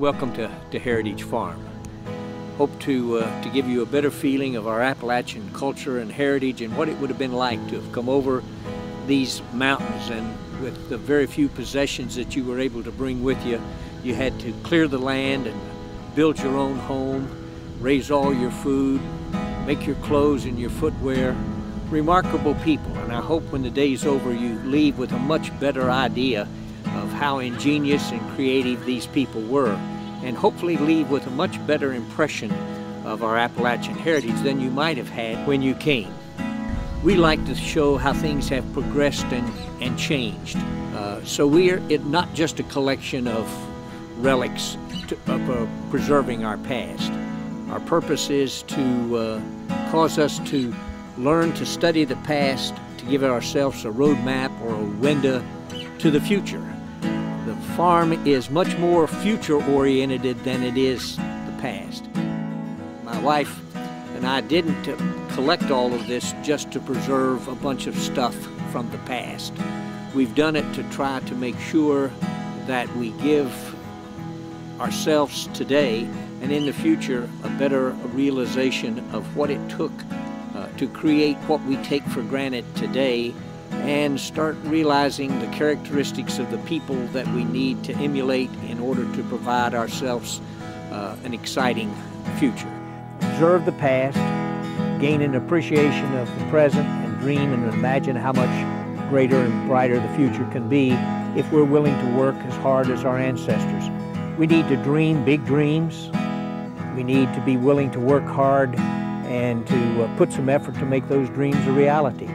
Welcome to Heritage Farm. Hope to give you a better feeling of our Appalachian culture and heritage and what it would have been like to have come over these mountains, and with the very few possessions that you were able to bring with you, you had to clear the land and build your own home, raise all your food, make your clothes and your footwear. Remarkable people, and I hope when the day's over you leave with a much better idea of how ingenious and creative these people were, and hopefully leave with a much better impression of our Appalachian heritage than you might have had when you came. We like to show how things have progressed and changed. So it's not just a collection of relics preserving our past. Our purpose is to cause us to learn to study the past, to give ourselves a roadmap or a window to the future. The farm is much more future-oriented than it is the past. My wife and I didn't collect all of this just to preserve a bunch of stuff from the past. We've done it to try to make sure that we give ourselves today and in the future a better realization of what it took to create what we take for granted today, and start realizing the characteristics of the people that we need to emulate in order to provide ourselves an exciting future. Observe the past, gain an appreciation of the present, and dream and imagine how much greater and brighter the future can be if we're willing to work as hard as our ancestors. We need to dream big dreams. We need to be willing to work hard and to put some effort to make those dreams a reality.